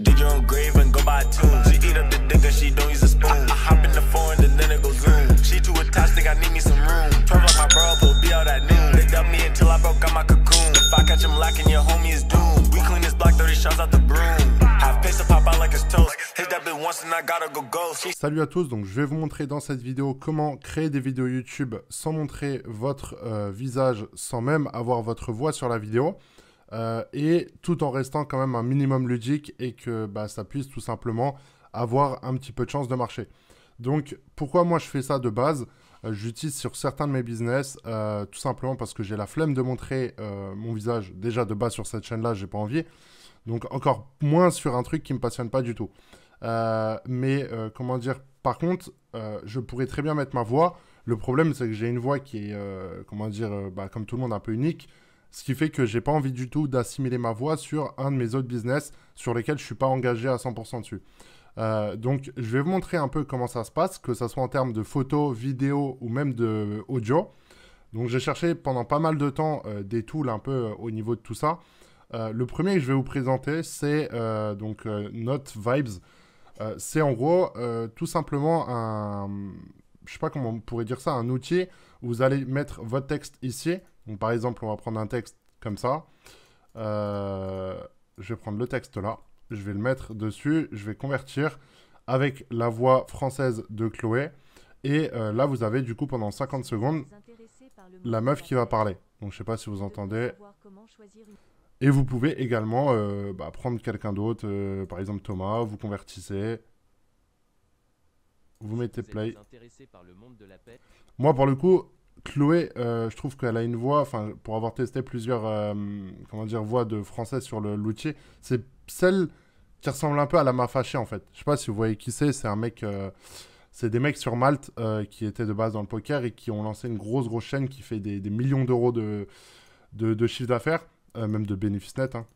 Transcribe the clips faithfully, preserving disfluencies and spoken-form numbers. Dig your own grave and go buy a tune. She eat up the dick and she don't use a spoon. I, I hop in the phone and then it goes zoom. She too attached, think I need me some room. Turn like my bro, will be out at noon. They dumped me until I broke out my cocoon. If I catch him lacking, your homie is doomed. We clean this block, thirty shots out the broom. Half pace to pop out like it's toast. Hit that bitch once and I gotta go ghost. Salut à tous, donc je vais vous montrer dans cette vidéo comment créer des vidéos YouTube sans montrer votre euh, visage, sans même avoir votre voix sur la vidéo. Euh, et tout en restant quand même un minimum ludique et que bah, ça puisse tout simplement avoir un petit peu de chance de marcher. Donc pourquoi moi je fais ça de base, euh, j'utilise sur certains de mes business, euh, tout simplement parce que j'ai la flemme de montrer euh, mon visage déjà de base sur cette chaîne-là, j'ai pas envie. Donc encore moins sur un truc qui me passionne pas du tout. Euh, mais euh, comment dire, par contre, euh, je pourrais très bien mettre ma voix. Le problème c'est que j'ai une voix qui est, euh, comment dire, euh, bah, comme tout le monde un peu unique. Ce qui fait que j'ai pas envie du tout d'assimiler ma voix sur un de mes autres business sur lesquels je suis pas engagé à cent pour cent dessus. Euh, donc, je vais vous montrer un peu comment ça se passe, que ça soit en termes de photos, vidéos ou même de audio. Donc, j'ai cherché pendant pas mal de temps euh, des tools un peu euh, au niveau de tout ça. Euh, le premier que je vais vous présenter, c'est euh, donc euh, NoteVibes. Euh, c'est en gros euh, tout simplement un, je sais pas comment on pourrait dire ça, un outil où vous allez mettre votre texte ici. Donc, par exemple, on va prendre un texte comme ça. Euh, je vais prendre le texte là. Je vais le mettre dessus. Je vais convertir avec la voix française de Chloé. Et euh, là, vous avez du coup pendant cinquante secondes la meuf qui va parler. Donc, je ne sais pas si vous entendez. Et vous pouvez également euh, bah, prendre quelqu'un d'autre. Euh, par exemple, Thomas, vous convertissez. Vous mettez play. Moi, pour le coup... Chloé, euh, je trouve qu'elle a une voix, enfin, pour avoir testé plusieurs euh, comment dire, voix de français sur l'outil, c'est celle qui ressemble un peu à la Mafachée, en fait. Je sais pas si vous voyez qui c'est, c'est un mec, euh, c'est des mecs sur Malte euh, qui étaient de base dans le poker et qui ont lancé une grosse, grosse chaîne qui fait des, des millions d'euros de, de, de chiffre d'affaires, euh, même de bénéfices nets, hein,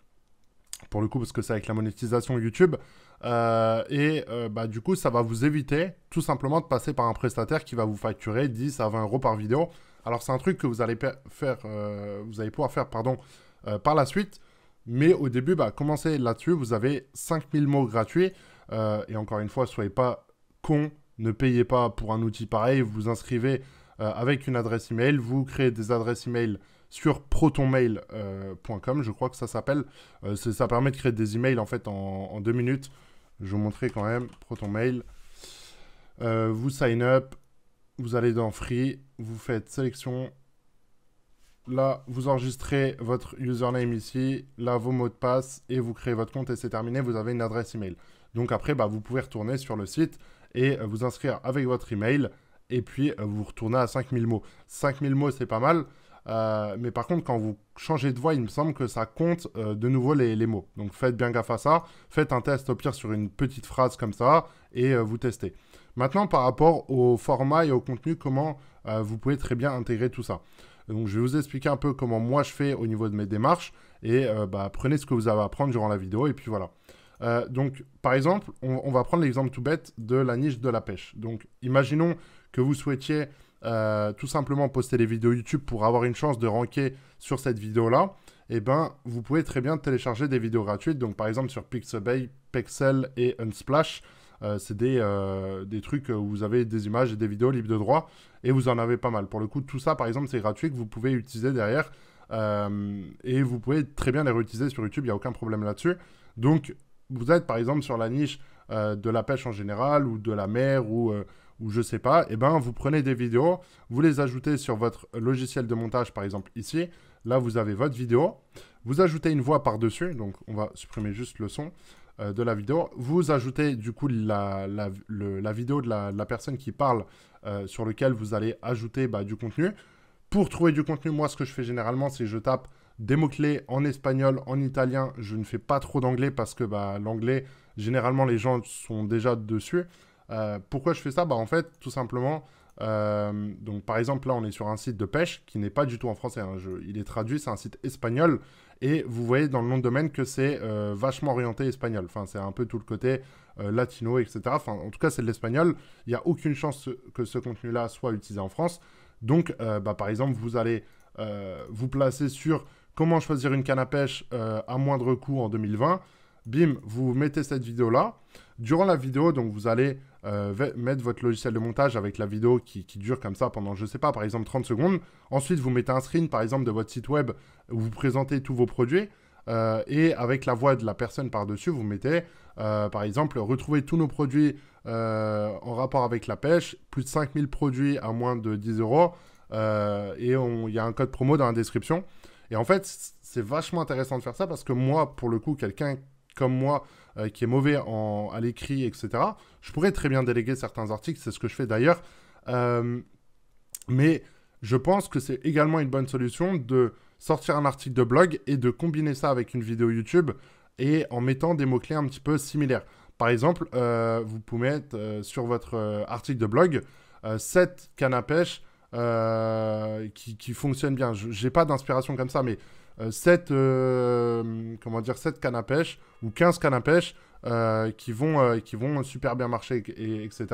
pour le coup, parce que c'est avec la monétisation YouTube. Euh, et euh, bah, du coup, ça va vous éviter tout simplement de passer par un prestataire qui va vous facturer dix à vingt euros par vidéo. Alors, c'est un truc que vous allez, faire, euh, vous allez pouvoir faire pardon, euh, par la suite. Mais au début, bah, commencez là-dessus. Vous avez cinq mille mots gratuits. Euh, et encore une fois, soyez pas con. Ne payez pas pour un outil pareil. Vous vous inscrivez euh, avec une adresse email. Vous créez des adresses email sur proton mail point com, euh, je crois que ça s'appelle. Euh, ça permet de créer des emails en fait en, en deux minutes. Je vous montrerai quand même ProtonMail. Euh, vous sign up, vous allez dans Free, vous faites sélection. Là, vous enregistrez votre username ici, là vos mots de passe et vous créez votre compte et c'est terminé. Vous avez une adresse email. Donc après, bah, vous pouvez retourner sur le site et euh, vous inscrire avec votre email et puis euh, vous retournez à cinq mille mots. cinq mille mots, c'est pas mal. Euh, mais par contre, quand vous changez de voix, il me semble que ça compte euh, de nouveau les, les mots. Donc, faites bien gaffe à ça. Faites un test au pire sur une petite phrase comme ça et euh, vous testez. Maintenant, par rapport au format et au contenu, comment euh, vous pouvez très bien intégrer tout ça. Donc, je vais vous expliquer un peu comment moi je fais au niveau de mes démarches et euh, bah, prenez ce que vous avez à prendre durant la vidéo et puis voilà. Euh, donc, par exemple, on, on va prendre l'exemple tout bête de la niche de la pêche. Donc, imaginons que vous souhaitiez... Euh, tout simplement poster des vidéos YouTube pour avoir une chance de ranker sur cette vidéo-là, et eh ben vous pouvez très bien télécharger des vidéos gratuites. Donc par exemple sur Pixabay, Pexel et Unsplash, euh, c'est des, euh, des trucs où vous avez des images et des vidéos libres de droit et vous en avez pas mal. Pour le coup, tout ça par exemple c'est gratuit que vous pouvez utiliser derrière euh, et vous pouvez très bien les réutiliser sur YouTube, il n'y a aucun problème là-dessus. Donc vous êtes par exemple sur la niche euh, de la pêche en général ou de la mer ou... Euh, ou je sais pas, et ben vous prenez des vidéos, vous les ajoutez sur votre logiciel de montage, par exemple ici. Là, vous avez votre vidéo. Vous ajoutez une voix par-dessus. Donc, on va supprimer juste le son euh, de la vidéo. Vous ajoutez du coup la, la, le, la vidéo de la, de la personne qui parle euh, sur lequel vous allez ajouter bah, du contenu. Pour trouver du contenu, moi, ce que je fais généralement, c'est que je tape des mots-clés en espagnol, en italien. Je ne fais pas trop d'anglais parce que bah, l'anglais, généralement, les gens sont déjà dessus. Euh, pourquoi je fais ça? Bah en fait, tout simplement, euh, donc par exemple là on est sur un site de pêche qui n'est pas du tout en français, hein, je, il est traduit, c'est un site espagnol et vous voyez dans le nom de domaine que c'est euh, vachement orienté espagnol, enfin c'est un peu tout le côté euh, latino, et cetera. Enfin en tout cas c'est de l'espagnol, il n'y a aucune chance que ce contenu-là soit utilisé en France. Donc euh, bah, par exemple vous allez euh, vous placer sur comment choisir une canne à pêche euh, à moindre coût en deux mille vingt. bim, vous mettez cette vidéo-là. Durant la vidéo, donc vous allez euh, mettre votre logiciel de montage avec la vidéo qui, qui dure comme ça pendant, je ne sais pas, par exemple trente secondes. Ensuite, vous mettez un screen, par exemple, de votre site web où vous présentez tous vos produits. Euh, et avec la voix de la personne par-dessus, vous mettez, euh, par exemple, retrouver tous nos produits euh, en rapport avec la pêche, plus de cinq mille produits à moins de dix euros. Euh, et il y a un code promo dans la description. Et en fait, c'est vachement intéressant de faire ça parce que moi, pour le coup, quelqu'un comme moi euh, qui est mauvais en, à l'écrit, et cetera, je pourrais très bien déléguer certains articles, c'est ce que je fais d'ailleurs. Euh, mais je pense que c'est également une bonne solution de sortir un article de blog et de combiner ça avec une vidéo YouTube et en mettant des mots-clés un petit peu similaires. Par exemple, euh, vous pouvez mettre euh, sur votre euh, article de blog euh, sept cannes à pêche euh, qui, qui fonctionnent bien. Je n'ai pas d'inspiration comme ça, mais euh, sept, euh, comment dire, sept cannes à pêche ou quinze cannes à pêche euh, qui, vont, euh, qui vont super bien marcher, et, et, etc.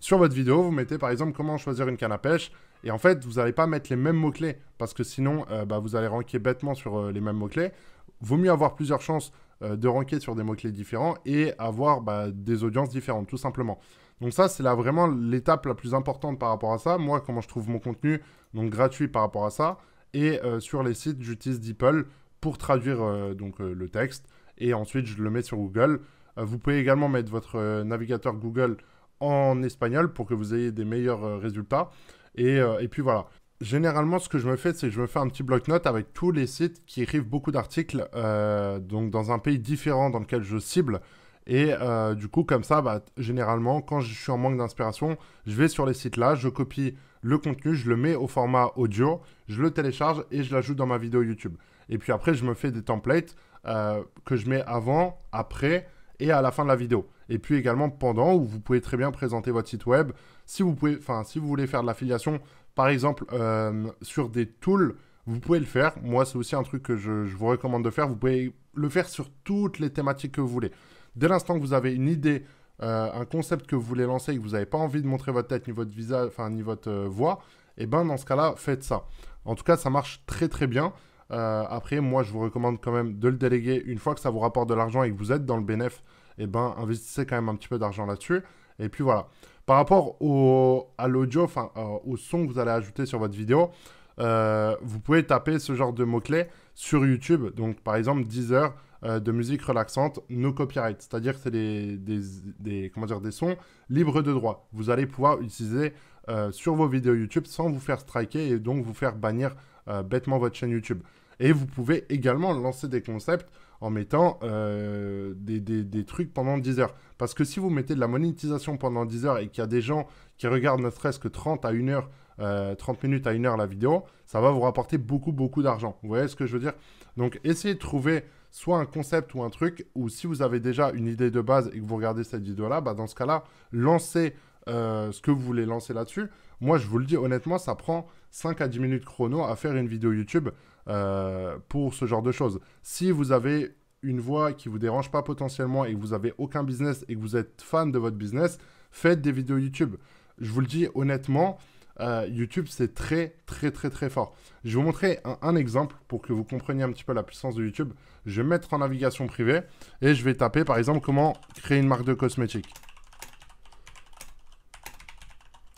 Sur votre vidéo, vous mettez par exemple comment choisir une canne à pêche. Et en fait, vous n'allez pas mettre les mêmes mots-clés parce que sinon, euh, bah, vous allez ranker bêtement sur euh, les mêmes mots-clés. Vaut mieux avoir plusieurs chances euh, de ranker sur des mots-clés différents et avoir bah, des audiences différentes, tout simplement. Donc ça, c'est là vraiment l'étape la plus importante par rapport à ça. Moi, comment je trouve mon contenu, donc gratuit par rapport à ça. Et euh, sur les sites, j'utilise DeepL pour traduire euh, donc, euh, le texte. Et ensuite, je le mets sur Google. Euh, vous pouvez également mettre votre euh, navigateur Google en espagnol pour que vous ayez des meilleurs euh, résultats. Et, euh, et puis voilà. Généralement, ce que je me fais, c'est que je me fais un petit bloc-notes avec tous les sites qui écrivent beaucoup d'articles euh, donc dans un pays différent dans lequel je cible. Et euh, du coup, comme ça, bah, généralement, quand je suis en manque d'inspiration, je vais sur les sites-là, je copie le contenu, je le mets au format audio, je le télécharge et je l'ajoute dans ma vidéo YouTube. Et puis après, je me fais des templates euh, que je mets avant, après et à la fin de la vidéo. Et puis également pendant, où vous pouvez très bien présenter votre site web. Si vous, pouvez, enfin, si vous voulez faire de l'affiliation, par exemple, euh, sur des tools, vous pouvez le faire. Moi, c'est aussi un truc que je, je vous recommande de faire. Vous pouvez le faire sur toutes les thématiques que vous voulez. Dès l'instant que vous avez une idée, euh, un concept que vous voulez lancer et que vous n'avez pas envie de montrer votre tête, ni votre visage, enfin, ni votre euh, voix, eh ben, dans ce cas-là, faites ça. En tout cas, ça marche très, très bien. Euh, après, moi, je vous recommande quand même de le déléguer. Une fois que ça vous rapporte de l'argent et que vous êtes dans le bénéfice, eh ben, investissez quand même un petit peu d'argent là-dessus. Et puis voilà. Par rapport au, à l'audio, enfin euh, au son que vous allez ajouter sur votre vidéo, euh, vous pouvez taper ce genre de mots-clés sur YouTube. Donc par exemple, Deezer euh, de musique relaxante, no copyright. C'est-à-dire que c'est des, des, des, comment dire, des sons libres de droit. Vous allez pouvoir utiliser euh, sur vos vidéos YouTube sans vous faire striker et donc vous faire bannir euh, bêtement votre chaîne YouTube. Et vous pouvez également lancer des concepts en mettant euh, des, des, des trucs pendant dix heures. Parce que si vous mettez de la monétisation pendant dix heures et qu'il y a des gens qui regardent ne serait-ce que trente à une heure, euh, trente minutes à une heure la vidéo, ça va vous rapporter beaucoup, beaucoup d'argent. Vous voyez ce que je veux dire? Donc, essayez de trouver soit un concept ou un truc, ou si vous avez déjà une idée de base et que vous regardez cette vidéo-là, bah dans ce cas-là, lancez euh, ce que vous voulez lancer là-dessus. Moi, je vous le dis honnêtement, ça prend cinq à dix minutes chrono à faire une vidéo YouTube. Euh, pour ce genre de choses. Si vous avez une voix qui ne vous dérange pas potentiellement et que vous n'avez aucun business et que vous êtes fan de votre business, faites des vidéos YouTube. Je vous le dis honnêtement, euh, YouTube, c'est très, très, très, très fort. Je vais vous montrer un, un exemple pour que vous compreniez un petit peu la puissance de YouTube. Je vais mettre en navigation privée et je vais taper, par exemple, comment créer une marque de cosmétiques.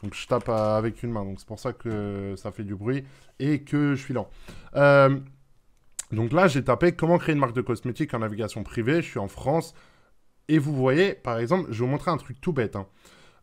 Donc, je tape avec une main. Donc, c'est pour ça que ça fait du bruit et que je suis lent. Euh, donc là, j'ai tapé « Comment créer une marque de cosmétiques en navigation privée ?» Je suis en France. Et vous voyez, par exemple, je vais vous montrer un truc tout bête. Hein.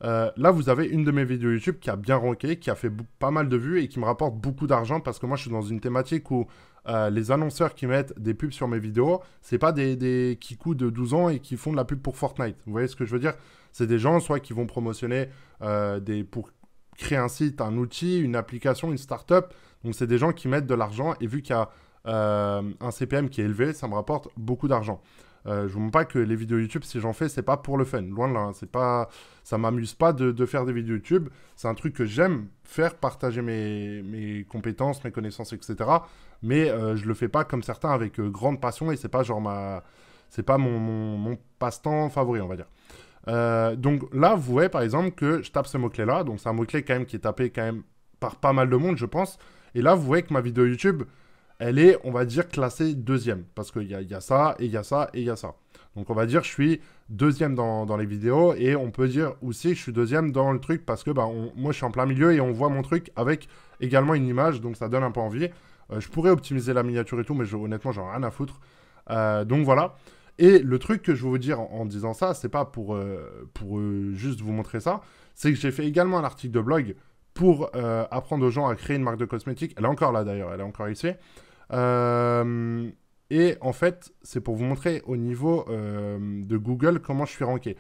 Euh, là, vous avez une de mes vidéos YouTube qui a bien ranké, qui a fait pas mal de vues et qui me rapporte beaucoup d'argent parce que moi, je suis dans une thématique où euh, les annonceurs qui mettent des pubs sur mes vidéos, ce n'est pas des, des kikous de douze ans et qui font de la pub pour Fortnite. Vous voyez ce que je veux dire ? C'est des gens soit qui vont promotionner euh, des, pour créer un site, un outil, une application, une start-up. Donc, c'est des gens qui mettent de l'argent et vu qu'il y a euh, un C P M qui est élevé, ça me rapporte beaucoup d'argent. Euh, je vous montre pas que les vidéos YouTube, si j'en fais, c'est pas pour le fun. Loin de là, hein. C'est pas, ça m'amuse pas de, de faire des vidéos YouTube. C'est un truc que j'aime faire, partager mes, mes compétences, mes connaissances, et cetera. Mais euh, je le fais pas comme certains avec euh, grande passion et c'est pas genre ma, c'est pas mon, mon, mon passe-temps favori, on va dire. Euh, donc là, vous voyez par exemple que je tape ce mot-clé-là. Donc c'est un mot-clé quand même qui est tapé quand même par pas mal de monde, je pense. Et là, vous voyez que ma vidéo YouTube, elle est, on va dire, classée deuxième. Parce qu'il y a, y a ça, et il y a ça, et il y a ça. Donc on va dire je suis deuxième dans, dans les vidéos, et on peut dire aussi je suis deuxième dans le truc parce que bah, on, moi je suis en plein milieu et on voit mon truc avec également une image, donc ça donne un peu envie. Euh, je pourrais optimiser la miniature et tout, mais je, honnêtement j'en ai rien à foutre. Euh, donc voilà. Et le truc que je veux vous dire en, en disant ça, c'est pas pour, euh, pour euh, juste vous montrer ça, c'est que j'ai fait également un article de blog pour euh, apprendre aux gens à créer une marque de cosmétiques. Elle est encore là d'ailleurs, elle est encore ici. Euh, et en fait, c'est pour vous montrer au niveau euh, de Google comment je suis ranké.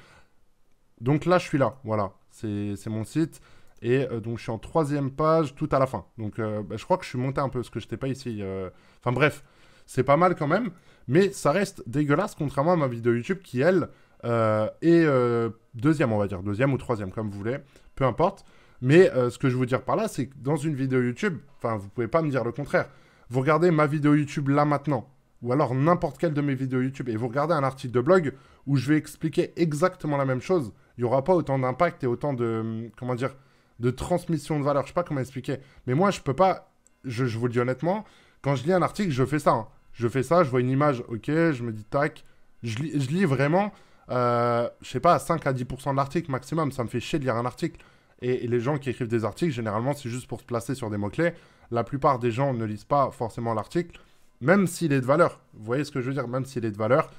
Donc là, je suis là, voilà, c'est mon site. Et euh, donc, je suis en troisième page tout à la fin. Donc, euh, bah, je crois que je suis monté un peu parce que je n'étais pas ici. Euh... Enfin bref, c'est pas mal quand même. Mais ça reste dégueulasse, contrairement à ma vidéo YouTube qui, elle, euh, est euh, deuxième, on va dire. Deuxième ou troisième, comme vous voulez. Peu importe. Mais euh, ce que je veux dire par là, c'est que dans une vidéo YouTube, enfin, vous ne pouvez pas me dire le contraire. Vous regardez ma vidéo YouTube là maintenant, ou alors n'importe quelle de mes vidéos YouTube, et vous regardez un article de blog où je vais expliquer exactement la même chose. Il n'y aura pas autant d'impact et autant de, comment dire, de transmission de valeur. Je ne sais pas comment expliquer. Mais moi, je ne peux pas, je, je vous le dis honnêtement, quand je lis un article, je fais ça, hein. Je fais ça, je vois une image, ok, je me dis tac. Je lis, je lis vraiment, euh, je sais pas, cinq à dix pour cent de l'article maximum. Ça me fait chier de lire un article. Et, et les gens qui écrivent des articles, généralement, c'est juste pour se placer sur des mots-clés. La plupart des gens ne lisent pas forcément l'article, même s'il est de valeur. Vous voyez ce que je veux dire? Même s'il est de valeur.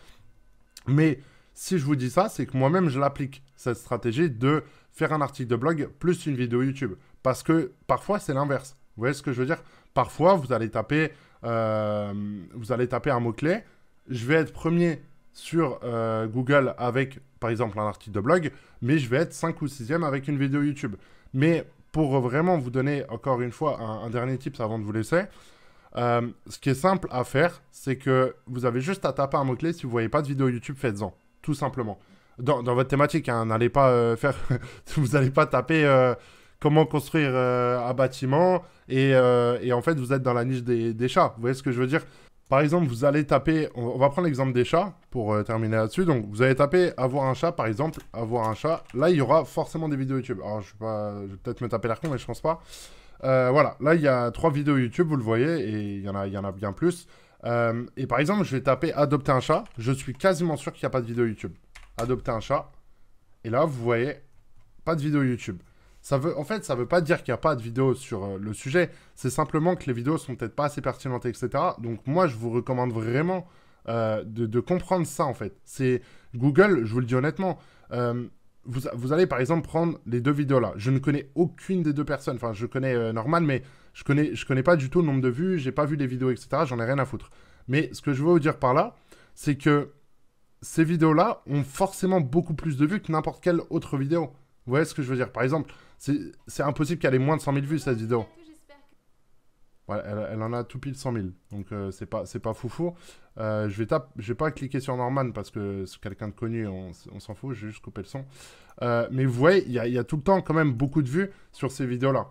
Mais si je vous dis ça, c'est que moi-même, je l'applique, cette stratégie de faire un article de blog plus une vidéo YouTube. Parce que parfois, c'est l'inverse. Vous voyez ce que je veux dire? Parfois, vous allez taper... Euh, vous allez taper un mot-clé, je vais être premier sur euh, Google avec, par exemple, un article de blog, mais je vais être cinq ou sixième avec une vidéo YouTube. Mais pour vraiment vous donner, encore une fois, un, un dernier tips avant de vous laisser, euh, ce qui est simple à faire, c'est que vous avez juste à taper un mot-clé. Si vous ne voyez pas de vidéo YouTube, faites-en, tout simplement. Dans, dans votre thématique, hein, n'allez pas euh, faire... vous n'allez pas taper... Euh, comment construire euh, un bâtiment et, euh, et en fait, vous êtes dans la niche des, des chats. Vous voyez ce que je veux dire? Par exemple, vous allez taper... On va prendre l'exemple des chats pour euh, terminer là-dessus. Donc, vous allez taper « avoir un chat » par exemple. « Avoir un chat ». Là, il y aura forcément des vidéos YouTube. Alors, je, pas... je vais peut-être me taper l'air con, mais je pense pas. Euh, voilà. Là, il y a trois vidéos YouTube, vous le voyez. Et il y en a, il y en a bien plus. Euh, et par exemple, je vais taper « adopter un chat ». Je suis quasiment sûr qu'il n'y a pas de vidéo YouTube. « Adopter un chat ». Et là, vous voyez, pas de vidéo YouTube. Ça veut, en fait, ça ne veut pas dire qu'il n'y a pas de vidéos sur euh, le sujet. C'est simplement que les vidéos ne sont peut-être pas assez pertinentes, et cetera. Donc, moi, je vous recommande vraiment euh, de, de comprendre ça, en fait. C'est Google, je vous le dis honnêtement. Euh, vous, vous allez, par exemple, prendre les deux vidéos-là. Je ne connais aucune des deux personnes. Enfin, je connais euh, Norman, mais je ne connais, je connais pas du tout le nombre de vues. Je n'ai pas vu les vidéos, et cetera. J'en ai rien à foutre. Mais ce que je veux vous dire par là, c'est que ces vidéos-là ont forcément beaucoup plus de vues que n'importe quelle autre vidéo. Vous voyez ce que je veux dire? Par exemple, c'est impossible qu'elle ait moins de cent mille vues, cette vidéo. Ouais, elle, elle en a tout pile cent mille. Donc, euh, c'est pas, pas foufou. Euh, je vais tape, je vais pas cliquer sur Norman parce que c'est quelqu'un de connu, on, on s'en fout. Je vais juste couper le son. Euh, mais vous voyez, il y a, y a tout le temps quand même beaucoup de vues sur ces vidéos-là.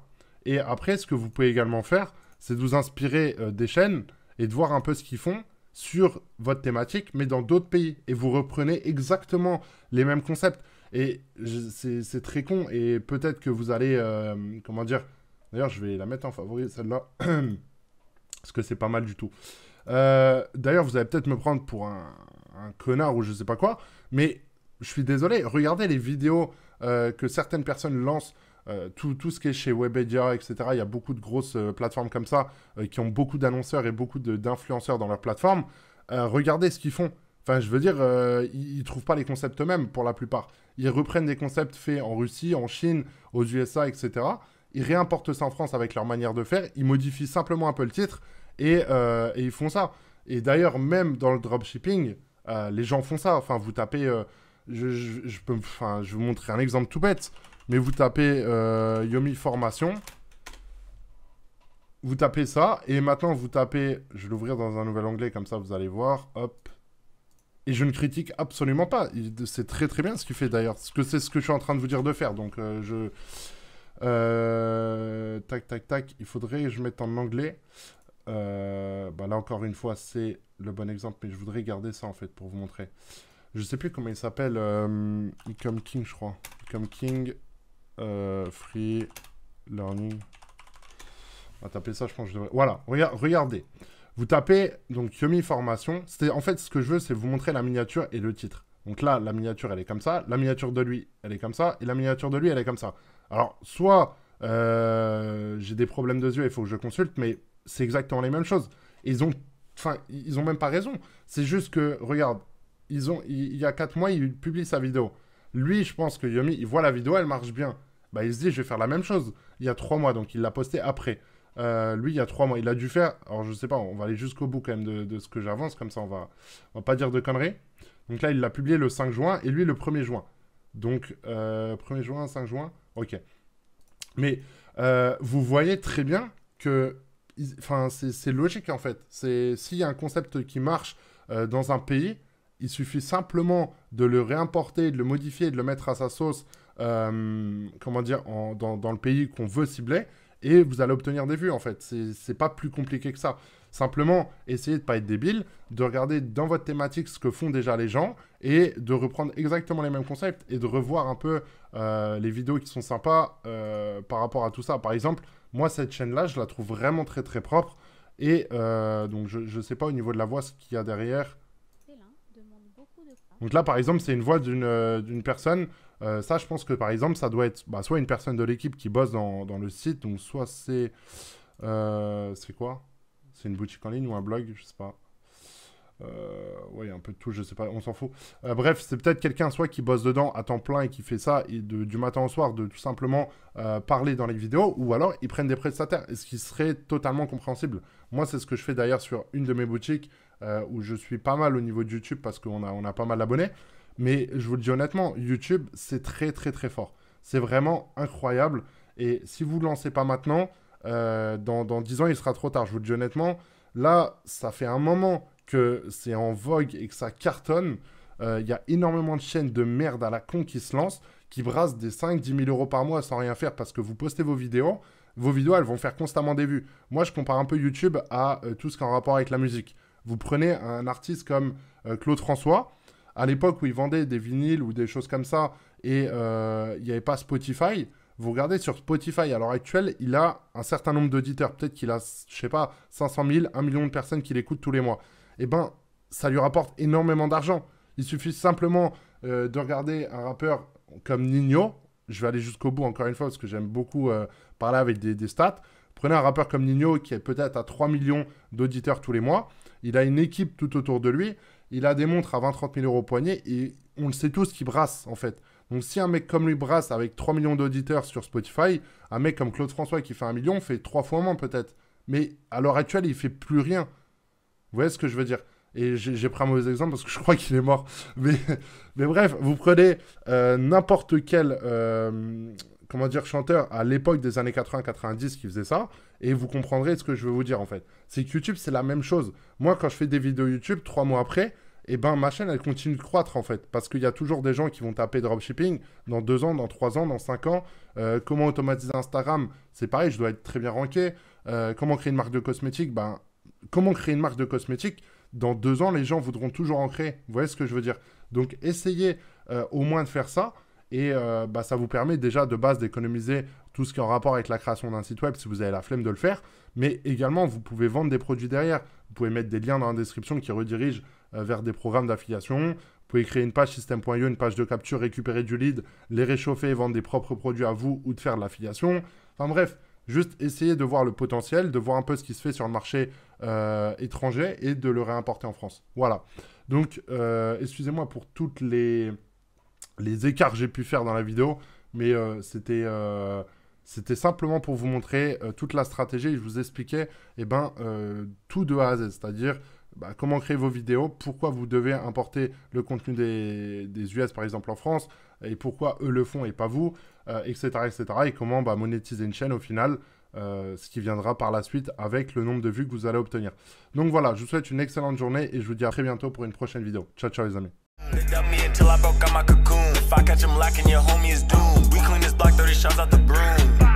Et après, ce que vous pouvez également faire, c'est de vous inspirer euh, des chaînes et de voir un peu ce qu'ils font sur votre thématique, mais dans d'autres pays. Et vous reprenez exactement les mêmes concepts. Et c'est très con, et peut-être que vous allez, euh, comment dire, d'ailleurs je vais la mettre en favori, celle-là, parce que c'est pas mal du tout. Euh, d'ailleurs, vous allez peut-être me prendre pour un, un connard ou je sais pas quoi, mais je suis désolé, regardez les vidéos euh, que certaines personnes lancent, euh, tout, tout ce qui est chez Webedia, et cetera. Il y a beaucoup de grosses euh, plateformes comme ça, euh, qui ont beaucoup d'annonceurs et beaucoup d'influenceurs dans leur plateforme. Euh, regardez ce qu'ils font. Enfin, je veux dire, euh, ils ne trouvent pas les concepts eux-mêmes pour la plupart. Ils reprennent des concepts faits en Russie, en Chine, aux U S A, et cetera. Ils réimportent ça en France avec leur manière de faire. Ils modifient simplement un peu le titre et, euh, et ils font ça. Et d'ailleurs, même dans le dropshipping, euh, les gens font ça. Enfin, vous tapez... Euh, je, je, je, peux, enfin, je vais vous montrer un exemple tout bête. Mais vous tapez euh, Yomi Formation. Vous tapez ça. Et maintenant, vous tapez... Je vais l'ouvrir dans un nouvel onglet. Comme ça, vous allez voir. Hop. Et je ne critique absolument pas. C'est très très bien ce qu'il fait d'ailleurs. Parce que c'est ce que je suis en train de vous dire de faire. Donc euh, je... Euh... Tac, tac, tac. Il faudrait que je mette en anglais. Euh... Bah, là encore une fois, c'est le bon exemple. Mais je voudrais garder ça en fait pour vous montrer. Je ne sais plus comment il s'appelle. Euh... Ecom King, je crois. Ecom King. Euh... Free Learning. On va taper ça, je pense que je devrais... Voilà, regardez. Vous tapez donc Yomi Formation. C'était en fait ce que je veux, c'est vous montrer la miniature et le titre. Donc là, la miniature, elle est comme ça. La miniature de lui, elle est comme ça. Et la miniature de lui, elle est comme ça. Alors, soit euh, j'ai des problèmes de yeux et il faut que je consulte, mais c'est exactement les mêmes choses. Et ils ont, enfin, ils ont même pas raison. C'est juste que, regarde, ils ont, il, il y a quatre mois, il publie sa vidéo. Lui, je pense que Yomi, il voit la vidéo, elle marche bien. Bah, il se dit, je vais faire la même chose. Il y a trois mois, donc il l'a posté après. Euh, lui, il y a trois mois, il a dû faire... Alors, je sais pas, on va aller jusqu'au bout quand même de, de ce que j'avance. Comme ça, on va, on va pas dire de conneries. Donc là, il l'a publié le cinq juin et lui, le premier juin. Donc, euh, premier juin, cinq juin, ok. Mais euh, vous voyez très bien que... Enfin, c'est logique, en fait. S'il y a un concept qui marche euh, dans un pays, il suffit simplement de le réimporter, de le modifier, de le mettre à sa sauce, euh, comment dire, en, dans, dans le pays qu'on veut cibler, et vous allez obtenir des vues, en fait. C'est pas plus compliqué que ça. Simplement, essayez de ne pas être débile, de regarder dans votre thématique ce que font déjà les gens, et de reprendre exactement les mêmes concepts, et de revoir un peu euh, les vidéos qui sont sympas euh, par rapport à tout ça. Par exemple, moi, cette chaîne-là, je la trouve vraiment très, très propre, et euh, donc je ne sais pas au niveau de la voix ce qu'il y a derrière. Donc là, par exemple, c'est une voix d'une euh, d'une personne. Euh, ça, je pense que, par exemple, ça doit être bah, soit une personne de l'équipe qui bosse dans, dans le site, donc soit c'est... Euh, c'est quoi? C'est une boutique en ligne ou un blog? Je sais pas. Euh, oui, un peu de tout, je sais pas, on s'en fout. Euh, bref, c'est peut-être quelqu'un soit qui bosse dedans à temps plein et qui fait ça et de, du matin au soir, de tout simplement euh, parler dans les vidéos, ou alors ils prennent des prestataires, ce qui serait totalement compréhensible. Moi, c'est ce que je fais d'ailleurs sur une de mes boutiques, Euh, où je suis pas mal au niveau de YouTube parce qu'on a, on a pas mal d'abonnés. Mais je vous le dis honnêtement, YouTube, c'est très, très, très fort. C'est vraiment incroyable. Et si vous ne le lancez pas maintenant, euh, dans, dans dix ans, il sera trop tard. Je vous le dis honnêtement, là, ça fait un moment que c'est en vogue et que ça cartonne. Euh, y a énormément de chaînes de merde à la con qui se lancent, qui brassent des cinq à dix mille euros par mois sans rien faire parce que vous postez vos vidéos. Vos vidéos, elles vont faire constamment des vues. Moi, je compare un peu YouTube à euh, tout ce qui est en rapport avec la musique. Vous prenez un artiste comme euh, Claude François, à l'époque où il vendait des vinyles ou des choses comme ça, et il euh, n'y avait pas Spotify, vous regardez sur Spotify, à l'heure actuelle, il a un certain nombre d'auditeurs. Peut-être qu'il a, je sais pas, cinq cent mille, un million de personnes qui l'écoutent tous les mois. Eh bien, ça lui rapporte énormément d'argent. Il suffit simplement euh, de regarder un rappeur comme Nino. Je vais aller jusqu'au bout, encore une fois, parce que j'aime beaucoup euh, parler avec des, des stats. Prenez un rappeur comme Nino qui est peut-être à trois millions d'auditeurs tous les mois. Il a une équipe tout autour de lui. Il a des montres à vingt à trente mille euros au poignet. Et on le sait tous qu'il brasse, en fait. Donc, si un mec comme lui brasse avec trois millions d'auditeurs sur Spotify, un mec comme Claude François qui fait un million fait trois fois moins, peut-être. Mais à l'heure actuelle, il ne fait plus rien. Vous voyez ce que je veux dire? Et j'ai pris un mauvais exemple parce que je crois qu'il est mort. Mais, mais bref, vous prenez euh, n'importe quel... Euh, comment dire, chanteur à l'époque des années quatre-vingts quatre-vingt-dix qui faisait ça, et vous comprendrez ce que je veux vous dire, en fait. C'est que YouTube, c'est la même chose. Moi, quand je fais des vidéos YouTube, trois mois après, eh ben, ma chaîne, elle continue de croître, en fait, parce qu'il y a toujours des gens qui vont taper dropshipping dans deux ans, dans trois ans, dans cinq ans. Euh, comment automatiser Instagram? C'est pareil, je dois être très bien ranké. Euh, comment créer une marque de cosmétiques? Ben, comment créer une marque de cosmétiques? Dans deux ans, les gens voudront toujours en créer. Vous voyez ce que je veux dire? Donc, essayez euh, au moins de faire ça. Et euh, bah, ça vous permet déjà de base d'économiser tout ce qui est en rapport avec la création d'un site web si vous avez la flemme de le faire. Mais également, vous pouvez vendre des produits derrière. Vous pouvez mettre des liens dans la description qui redirigent euh, vers des programmes d'affiliation. Vous pouvez créer une page système point i o, une page de capture, récupérer du lead, les réchauffer et vendre des propres produits à vous ou de faire de l'affiliation. Enfin bref, juste essayer de voir le potentiel, de voir un peu ce qui se fait sur le marché euh, étranger et de le réimporter en France. Voilà. Donc, euh, excusez-moi pour toutes les... les écarts que j'ai pu faire dans la vidéo, mais euh, c'était euh, c'était simplement pour vous montrer euh, toute la stratégie. Je vous expliquais eh ben, euh, tout de A à Z, c'est-à-dire bah, comment créer vos vidéos, pourquoi vous devez importer le contenu des, des U S, par exemple, en France, et pourquoi eux le font et pas vous, euh, et cetera, et cetera, et comment bah, monétiser une chaîne au final, euh, ce qui viendra par la suite avec le nombre de vues que vous allez obtenir. Donc voilà, je vous souhaite une excellente journée et je vous dis à très bientôt pour une prochaine vidéo. Ciao, ciao les amis. They dubbed me until I broke out my cocoon. If I catch him lacking, your homie is doomed. We clean this block, thirty shots out the broom.